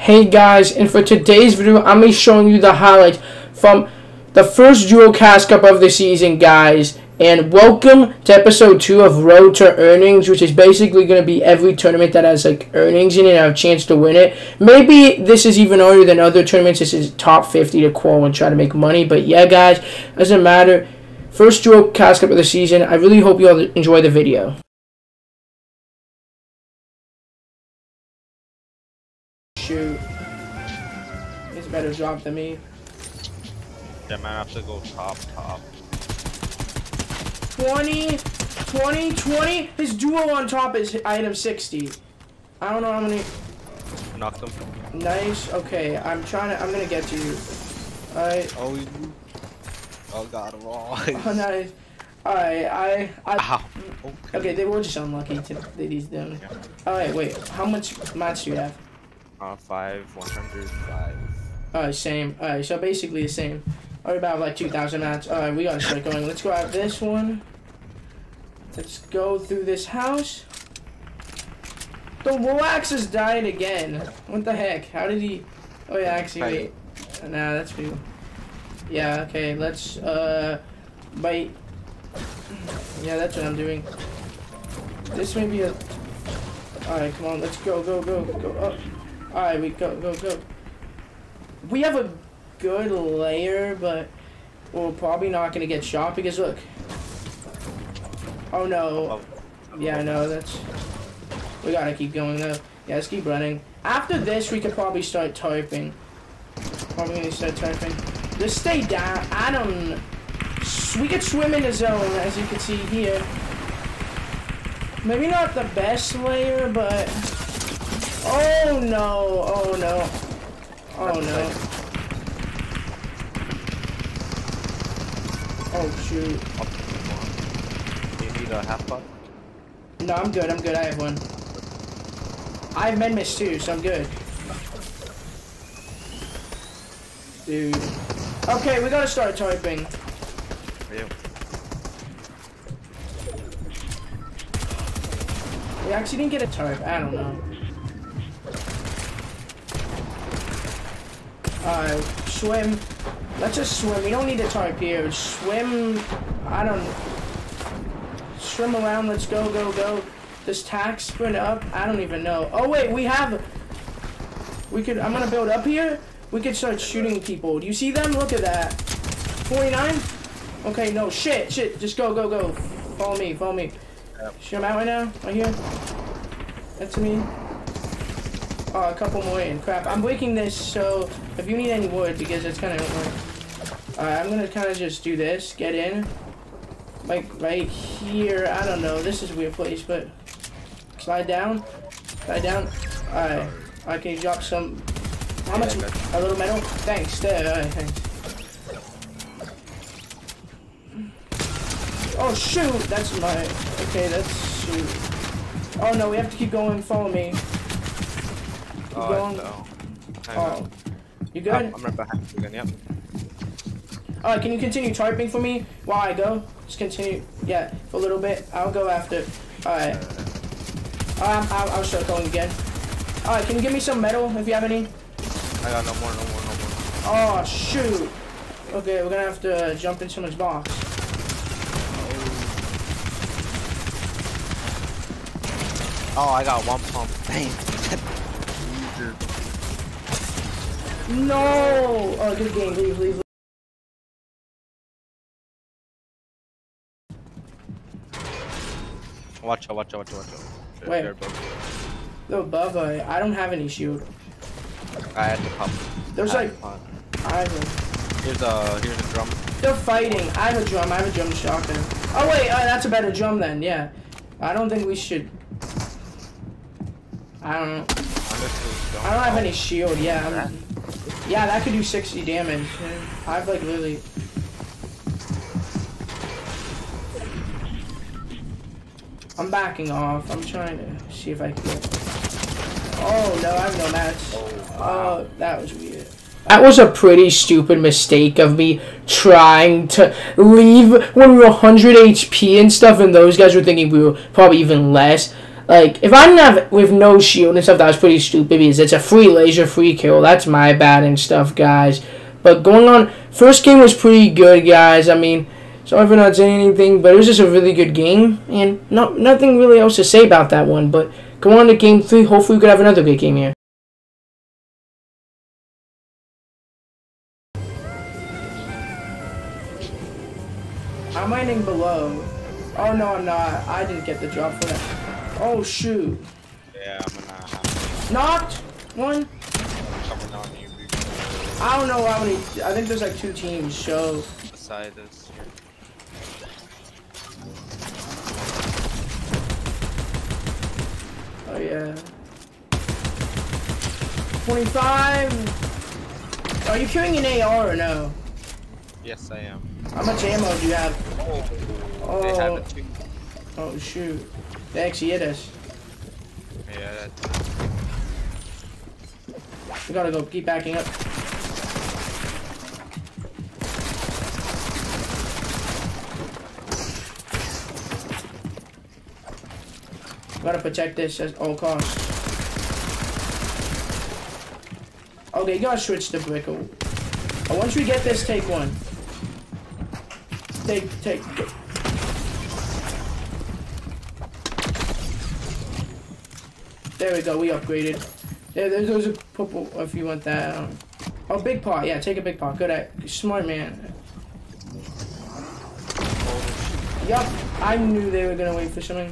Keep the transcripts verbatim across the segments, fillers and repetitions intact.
Hey guys, and for today's video I'm going to be showing you the highlights from the first Duo Cash Cup of the season, guys, and welcome to episode two of Road To Earnings, which is basically going to be every tournament that has like earnings in it and a chance to win it. Maybe this is even earlier than other tournaments. This is top fifty to call and try to make money, but yeah guys, doesn't matter. First Duo Cash Cup of the season. I really hope you all enjoy the video. Shoot. It's a better job than me. Yeah, man, I have to go top, top. twenty, twenty, twenty. His duo on top is item sixty. I don't know how many. Knocked him. Nice. Okay, I'm trying to. I'm gonna get to you. Alright. Oh, you. Oh, got him all. Oh, nice. Alright, I. I Ow. Okay. Okay, they were just unlucky to that he's doing. Yeah. Alright, wait. How much match do you have? Uh, five, one hundred five. Alright, same. Alright, so basically the same. Alright, about like two thousand mats. Alright, we gotta start going. Let's grab this one. Let's go through this house. The Roax has died again. What the heck? How did he... Oh yeah, actually, wait. Nah, that's cool. Yeah, okay, let's, uh... bite. Yeah, that's what I'm doing. This may be a... Alright, come on, let's go, go, go, go up. Alright, we go, go, go. We have a good layer, but we're probably not going to get shot because look. Oh no. Yeah, I know, that's... We got to keep going though. Yeah, let's keep running. After this, we could probably start typing. Probably going to start typing. Just stay down. I don't... We could swim in the zone, as you can see here. Maybe not the best layer, but... Oh no, oh no, oh no. Oh shoot. You need a half pot? No, I'm good, I'm good, I have one. I have med miss too, so I'm good. Dude. Okay, we gotta start typing. Yeah. We actually didn't get a tarp, I don't know. Uh, swim. Let's just swim. We don't need a tarp here. Swim. I don't. Swim around. Let's go, go, go. This tack sprint up. I don't even know. Oh wait, we have. We could. I'm gonna build up here. We could start shooting people. Do you see them? Look at that. forty-nine. Okay. No shit. Shit. Just go, go, go. Follow me. Follow me. Shoot them out right now. Right here. That's me. Oh, a couple more in. Crap. I'm breaking this, so if you need any wood, because it's kind of... Alright, I'm going to kind of just do this. Get in. Like, right here. I don't know. This is a weird place, but... Slide down. Slide down. Alright. Alright, can you drop some... How much? A little metal? Thanks. There. Alright, thanks. Oh, shoot! That's my... Okay, that's... Shoot. Oh, no. We have to keep going. Follow me. Keep oh, going. No. Oh, you good? I'm, I'm right behind you again, yep. Alright, can you continue tarping for me while I go? Just continue, yeah, for a little bit. I'll go after. Alright. Alright, I'll, I'll start going again. Alright, can you give me some metal if you have any? I got no more, no more, no more. Oh, shoot. Okay, we're gonna have to jump in someone's box. Oh, I got one pump. Dang. No! Oh, good game. Leave, leave, leave. Watch out, watch out, watch out, watch out. Wait. They're above, They're above uh, I don't have any shield. I had to pump. There's I like... Pump. I have a... Here's a... Here's a drum. They're fighting. I have a drum. I have a drum shotgun. Oh, wait. Uh, that's a better drum then. Yeah. I don't think we should... I don't know. I don't have any shield. Yeah. I'm... Yeah, that could do sixty damage. I've like really. I'm backing off. I'm trying to see if I can. Oh no, I have no match. Oh, that was weird. That was a pretty stupid mistake of me trying to leave when we were one hundred H P and stuff, and those guys were thinking we were probably even less. Like, if I didn't have with no shield and stuff, that was pretty stupid, because it's a free laser, free kill. That's my bad and stuff, guys. But going on, first game was pretty good, guys. I mean, sorry for not saying anything, but it was just a really good game. And not, nothing really else to say about that one. But going on to game three, hopefully we could have another good game here. I'm mining below. Oh, no, I'm not. I didn't get the drop for that. Oh shoot. Yeah, I'm gonna have knocked one. Coming on you, I don't know how many. I think there's like two teams, so beside us. Oh yeah. twenty-five. Are you carrying an A R or no? Yes, I am. How much ammo do you have? Oh, oh. They had a two. Oh shoot. They actually hit us. Yeah, that's... We gotta go, keep backing up. We gotta protect this at all costs. Okay, you gotta switch to brick. Oh, once we get this, take one. Take, take, take. There we go, we upgraded. There, there's, there's a purple, if you want that. Um, oh, big pot, yeah, take a big pot. Good at, smart man. Yup, I knew they were gonna wait for something.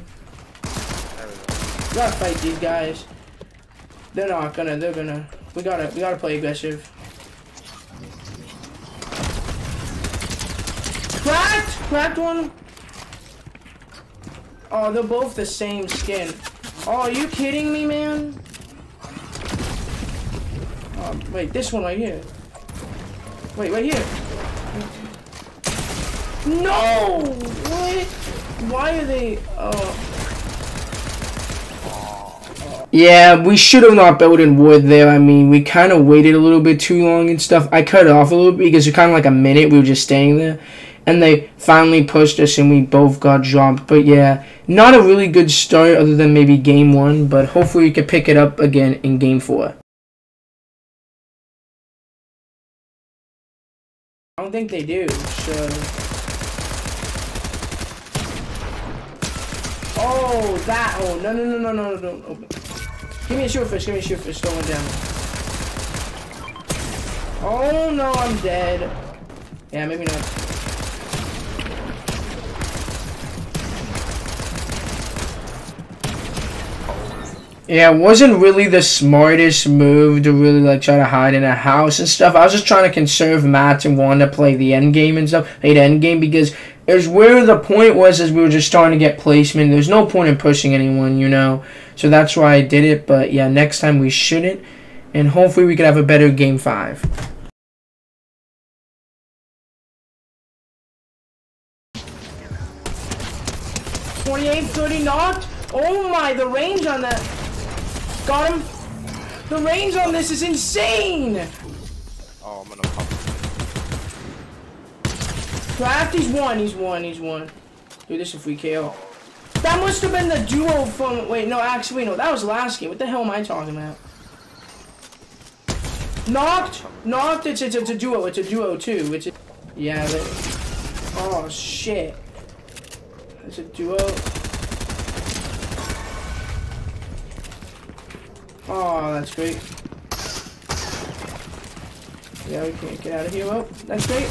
We gotta fight these guys. They're not gonna, they're gonna. We gotta, we gotta play aggressive. Cracked! Cracked one! Oh, they're both the same skin. Oh, are you kidding me, man? Oh, wait, this one right here. Wait, right here. No! What? Why are they... Oh. Yeah, we should have not built in wood there. I mean, we kind of waited a little bit too long and stuff. I cut it off a little bit because it's kind of like a minute. We were just staying there. And they finally pushed us and we both got dropped. But yeah, not a really good start other than maybe game one. But hopefully we can pick it up again in game four. I don't think they do, so... Oh, that! Oh, no, no, no, no, no, no, don't open. Give me a shield fish, give me a shield fish, throw one down. Oh, no, I'm dead. Yeah, maybe not. Yeah, it wasn't really the smartest move to really like try to hide in a house and stuff. I was just trying to conserve mats and wanted to play the end game and stuff. Play the end game because it was where the point was, as we were just starting to get placement. There's no point in pushing anyone, you know. So that's why I did it. But yeah, next time we shouldn't. And hopefully we could have a better game five. twenty-eight, thirty knocked. Oh my, the range on that. Got him! The range on this is insane! Oh, I'm gonna pop. Craft, he's one, he's one, he's one. Dude, this is a free K O. That must have been the duo from. Wait, no, actually, no, that was last game. What the hell am I talking about? Knocked! Knocked! It's, it's, it's a duo, it's a duo too. It's a. Yeah, but. Oh, shit. It's a duo. Oh, that's great. Yeah, we can't get out of here. Well, that's great.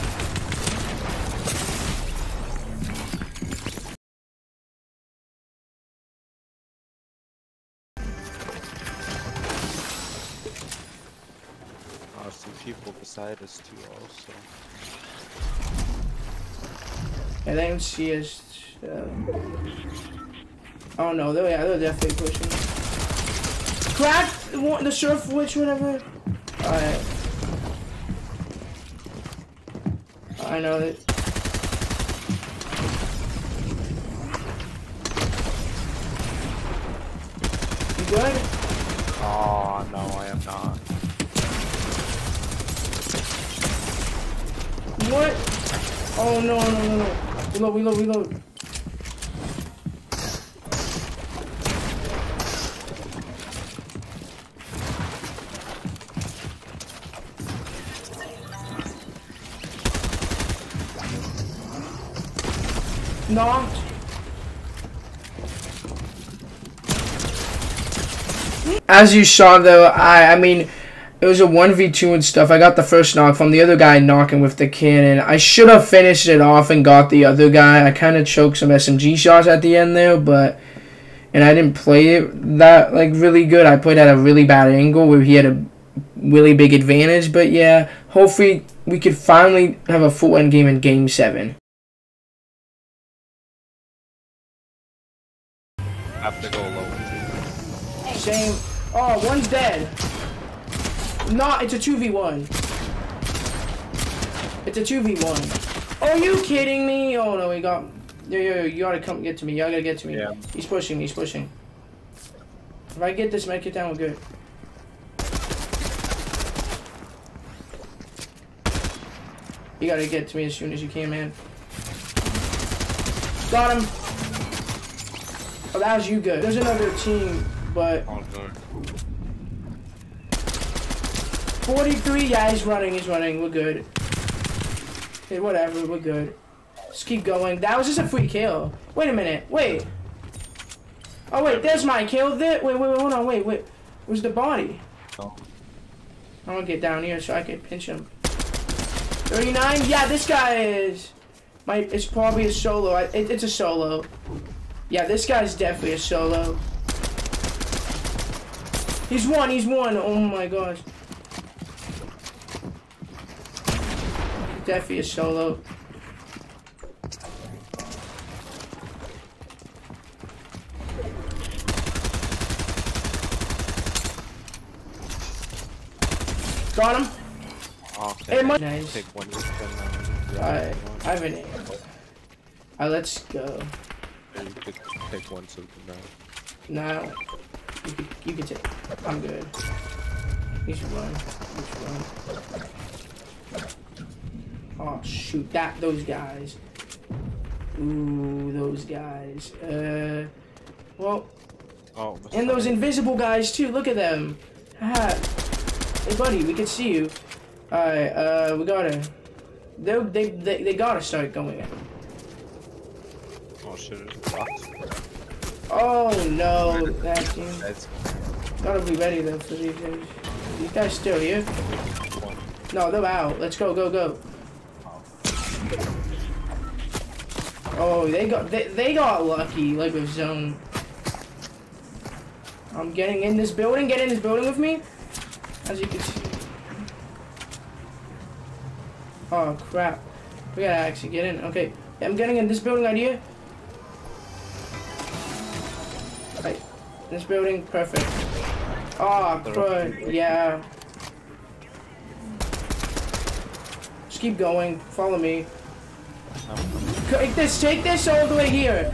Oh, some people beside us too, also. Yeah, they don't see us. Uh... Oh no, they're, yeah, they're definitely pushing us. Crack the surf witch, whatever. Alright. I know that. You good? Oh, no, I am not. What? Oh, no, no, no, no. Reload, reload, reload. No. As you saw, though, I I mean, it was a one v two and stuff. I got the first knock from the other guy knocking with the cannon. I should have finished it off and got the other guy. I kind of choked some S M G shots at the end there, but... And I didn't play it that, like, really good. I played at a really bad angle where he had a really big advantage. But, yeah, hopefully we could finally have a full end game in Game seven. I have to go low. Same. Oh, one's dead. No, it's a two v one. It's a two v one. Are you kidding me? Oh, no, we got... Yo, yo, yo, you gotta come get to me. You gotta get to me. Yeah. He's pushing, he's pushing. If I get this make it down, we're good. You gotta get to me as soon as you can, man. Got him. Oh, that was you good. There's another team, but... forty-three, yeah, he's running, he's running. We're good. Hey, whatever, we're good. Just keep going. That was just a free kill. Wait a minute. Wait. Oh, wait. There's my kill. There. Wait, wait, wait. Hold on. Wait, wait. Where's the body? Oh. I'm gonna get down here so I can pinch him. thirty-nine? Yeah, this guy is... My, it's probably a solo. I, it, it's a solo. Yeah, this guy's definitely a solo. He's one. He's one. Oh, my gosh. Definitely a solo. Got him. Okay. Hey, nice. Take one, Alright, I have an aim. Alright, let's go. You could take one so we can now. No. You can, you can take. I'm good. You should run. You should run. Oh, shoot. That, those guys. Ooh, those guys. Uh, well. Oh, and those invisible guys, too. Look at them. Ah. Hey buddy, we can see you. Alright, uh, we gotta... They, they, they, they gotta start going. Oh shit, it's locked. Oh no, that team. Gotta be ready though for these guys. These guys still here? No, they're out. Let's go, go, go. Oh, they got, they, they got lucky, like with zone. I'm getting in this building. Get in this building with me. As you can see. Oh crap. We gotta actually get in. Okay. I'm getting in this building right here. Right. This building, perfect. Oh crud. Yeah. Just keep going. Follow me. Take this, take this all the way here.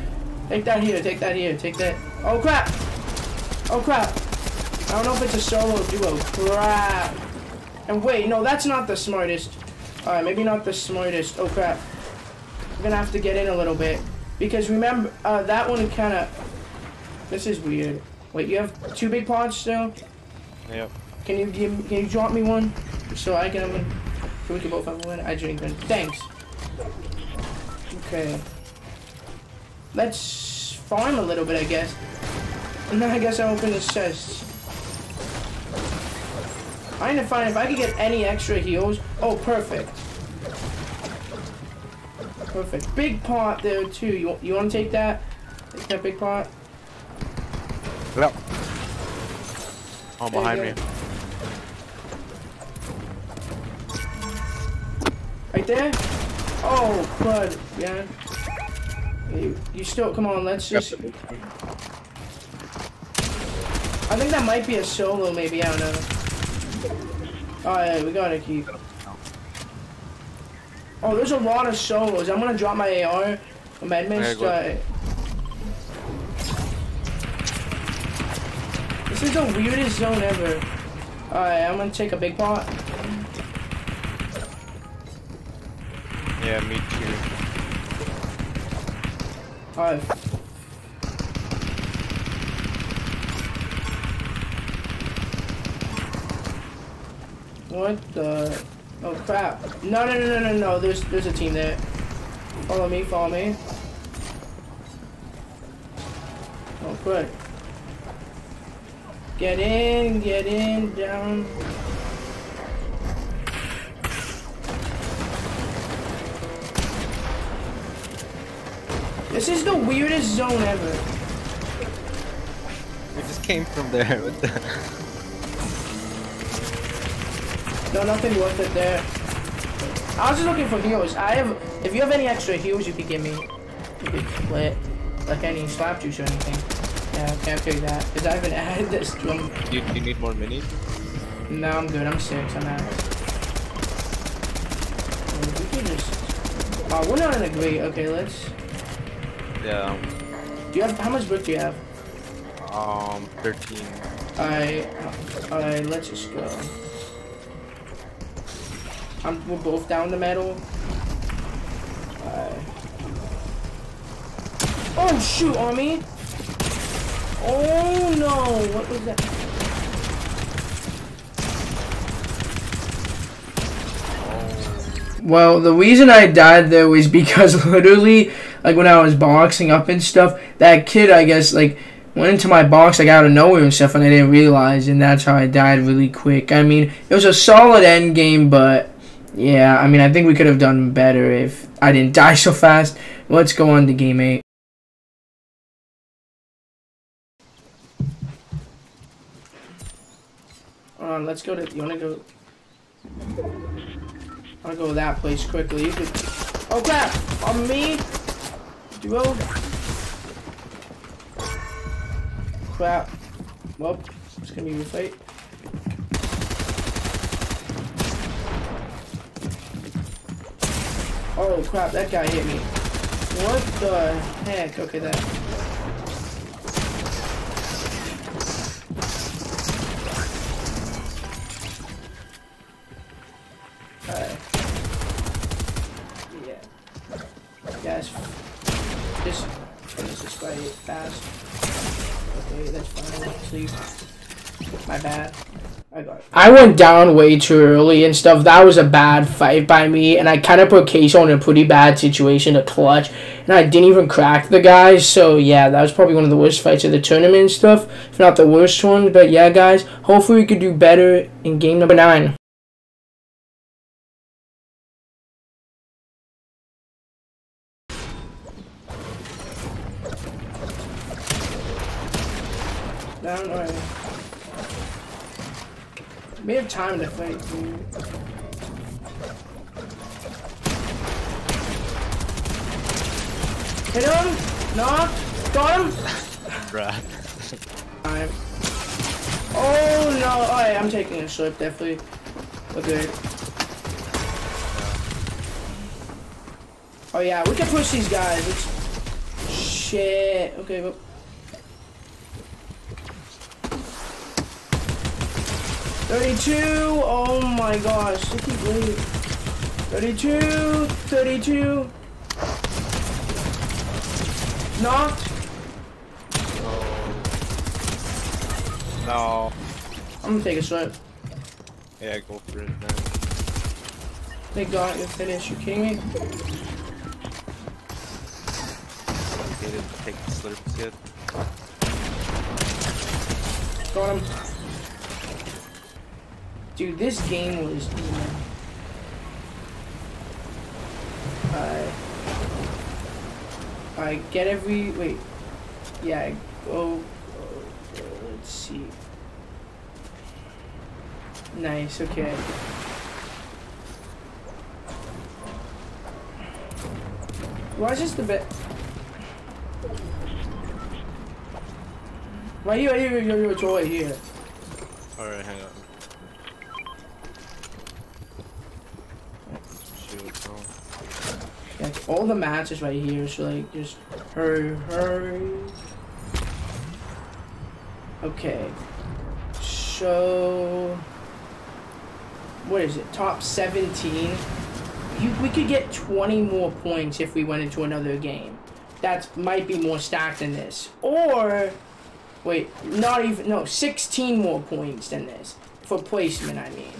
Take that here, take that here, take that. Oh crap! Oh crap! I don't know if it's a solo duo. Crap. And wait, no, that's not the smartest. Alright, maybe not the smartest. Oh, crap. I'm gonna have to get in a little bit. Because remember, uh, that one kinda... This is weird. Wait, you have two big pods still? Yep. Can you give, can you drop me one? So I can win. So we can both have one. I drink one. Thanks. Okay. Let's farm a little bit, I guess. And then I guess I open this chest. I need to find if I could get any extra heals. Oh, perfect. Perfect. Big pot there, too. You, you want to take that? Take that big pot? Yep. Oh, behind me. Right there? Oh, crud. Yeah. You, you still... Come on, let's just... Yep. I think that might be a solo, maybe. I don't know. Alright, we gotta keep. Oh, there's a lot of solos. I'm gonna drop my A R. I'm admin. Right. This is the weirdest zone ever. Alright, I'm gonna take a big pot. Yeah, me too. Alright. What the? Oh crap! No, no, no, no, no, no! There's, there's a team there. Follow me, follow me. Oh, quick. Get in, get in, down. This is the weirdest zone ever. We just came from there. What the? No, nothing worth it there. I was just looking for heals. I have. If you have any extra heals, you could give me. You could play it. Like any slap juice or anything. Yeah, I can't figure that. Because I haven't added this to them. You, you need more minis? No, I'm good. I'm six. I'm out. We can just. Oh, we're not in a great. Okay, let's. Yeah. Do you have how much brick do you have? Um, thirteen. Alright, alright. Let's just go. I'm, we're both down the metal. Alright. Oh shoot on me! Oh no! What was that? Well, the reason I died there was because literally, like when I was boxing up and stuff, that kid, I guess, like went into my box like out of nowhere and stuff, and I didn't realize, and that's how I died really quick. I mean, it was a solid end game, but yeah, I mean, I think we could have done better if I didn't die so fast. Let's go on to game eight. Hold on, let's go to. You wanna go? I'll go to that place quickly. You could... Oh crap! On me! Duo! Crap. Well, it's gonna be a fight. Oh crap, that guy hit me. What the heck? Okay, that. Alright. Guys, just finish this fight fast. Okay, that's fine. Sleep. My bad. I got it. I went down way too early and stuff. That was a bad fight by me, and I kind of put Queso in a pretty bad situation to clutch, and I didn't even crack the guy. So yeah, that was probably one of the worst fights of the tournament and stuff, if not the worst one. But yeah, guys, hopefully we could do better in game number nine. Down, alright. We have time to fight, dude. Hit him! Knock! Got him! Bruh. Alright. Oh no! Alright, I'm taking a slip, definitely. Okay. Oh yeah, we can push these guys. It's... Shit. Okay, well. thirty-two, oh my gosh, look at me. thirty-two, thirty-two. Knocked. No. I'm gonna take a swipe. Yeah, go for it, man. They got your finish, you kidding me? They didn't take the slurps yet. Got him. Dude, this game was easy. Alright. Alright, get every. Wait. Yeah, go. go, go. Let's see. Nice, okay. Why is this the best? Why are you right here? You're right here. Alright, hang on. Yeah, all the matches right here, so like just hurry, hurry. Okay, so what is it? Top seventeen. You, we could get twenty more points if we went into another game. That might be more stacked than this, or wait, not even no, sixteen more points than this for placement. I mean.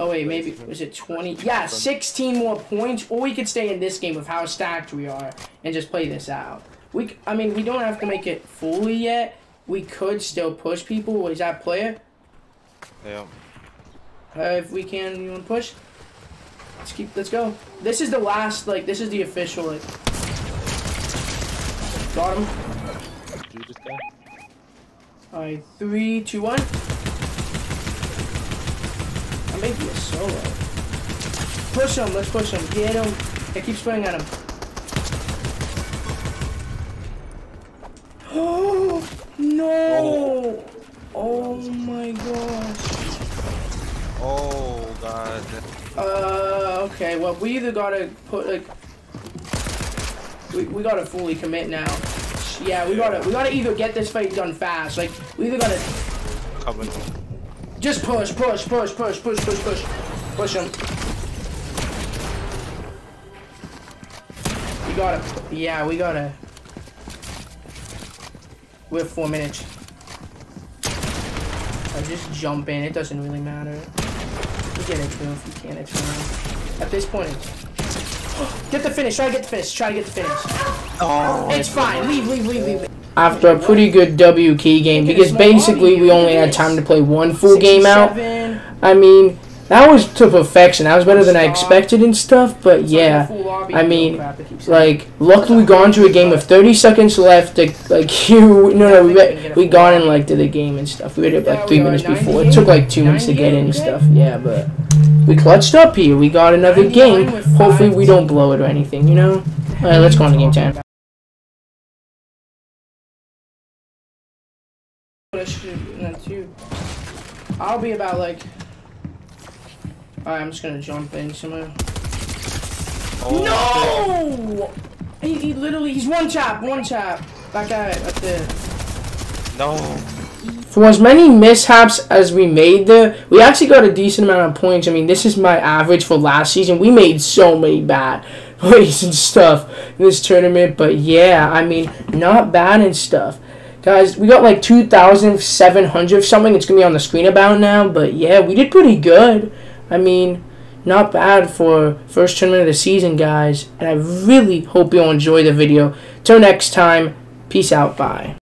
Oh wait, maybe, was it twenty? Yeah, sixteen more points, or we could stay in this game with how stacked we are and just play this out. we, I mean, we don't have to make it fully yet. We could still push people. Is that player? Yeah. Uh, if we can, you want to push? Let's keep, let's go. This is the last, like, this is the official, like. Got him. Alright, three, two, one. I may be a solo. Push him, let's push him. Get him. I keep spraying at him. Oh, no. Oh, my gosh. Oh, God. Uh, okay, well, we either gotta put, like, we, we gotta fully commit now. Yeah, we gotta, we gotta either get this fight done fast. Like, we either gotta... Coming. Just push, push, push, push, push, push, push. Push him. We gotta, yeah, we gotta. We're four minutes. I just jump in, it doesn't really matter. You get it too, if you can, it's fine. At this point, get the finish, try to get the finish, try to get the finish. Oh, it's fine, leave, leave, leave, leave. After a pretty good W K game, because basically we only had time to play one full game out. I mean, that was to perfection. That was better than I expected and stuff, but yeah. I mean, like, luckily we got into a game with thirty seconds left. To, like, you, no, no, we, we got in, like, to the game and stuff. We had it, like, three minutes before. It took, like, two minutes to get in and stuff. Yeah, but we clutched up here. We got another game. Hopefully we don't blow it or anything, you know? All right, let's go on to game ten. I'll be about, like... Alright, I'm just gonna jump in somewhere. Oh, no! He, he literally, he's one tap, one tap. That guy right there. No. For as many mishaps as we made there, we actually got a decent amount of points. I mean, this is my average for last season. We made so many bad plays and stuff in this tournament. But yeah, I mean, not bad and stuff. Guys, we got like two thousand seven hundred something. It's gonna be on the screen about now. But yeah, we did pretty good. I mean, not bad for first tournament of the season, guys. And I really hope you'll enjoy the video. Till next time, peace out, bye.